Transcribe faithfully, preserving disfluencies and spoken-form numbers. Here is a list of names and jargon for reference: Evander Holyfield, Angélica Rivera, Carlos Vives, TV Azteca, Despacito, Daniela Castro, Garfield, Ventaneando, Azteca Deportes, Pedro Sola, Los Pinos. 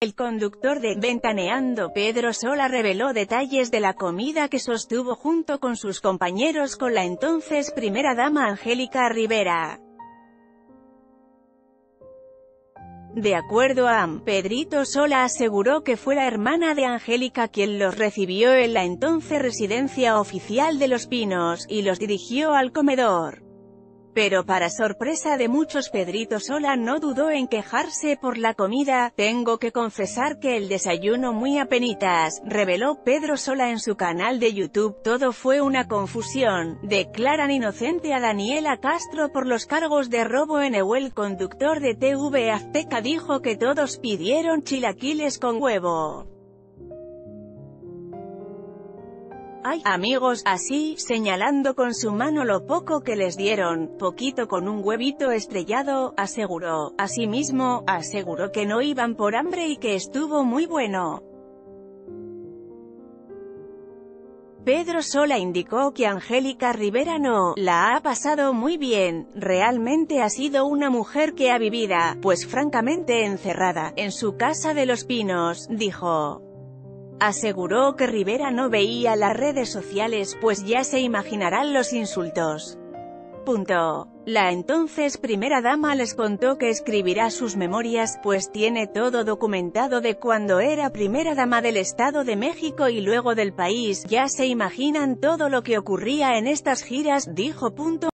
El conductor de Ventaneando, Pedro Sola, reveló detalles de la comida que sostuvo junto con sus compañeros con la entonces primera dama Angélica Rivera. De acuerdo a A M, Pedrito Sola aseguró que fue la hermana de Angélica quien los recibió en la entonces residencia oficial de Los Pinos, y los dirigió al comedor. Pero para sorpresa de muchos, Pedrito Sola no dudó en quejarse por la comida. Tengo que confesar que el desayuno muy apenitas, reveló Pedro Sola en su canal de YouTube. Todo fue una confusión. Declaran inocente a Daniela Castro por los cargos de robo en E U. El conductor de T V Azteca dijo que todos pidieron chilaquiles con huevo. Ay, amigos, así, señalando con su mano lo poco que les dieron, poquito con un huevito estrellado, aseguró. Asimismo, aseguró que no iban por hambre y que estuvo muy bueno. Pedro Sola indicó que Angélica Rivera no la ha pasado muy bien, realmente ha sido una mujer que ha vivido, pues francamente, encerrada en su casa de Los Pinos, dijo. Aseguró que Rivera no veía las redes sociales, pues ya se imaginarán los insultos. Punto. La entonces primera dama les contó que escribirá sus memorias, pues tiene todo documentado de cuando era primera dama del Estado de México y luego del país. Ya se imaginan todo lo que ocurría en estas giras, dijo. Punto.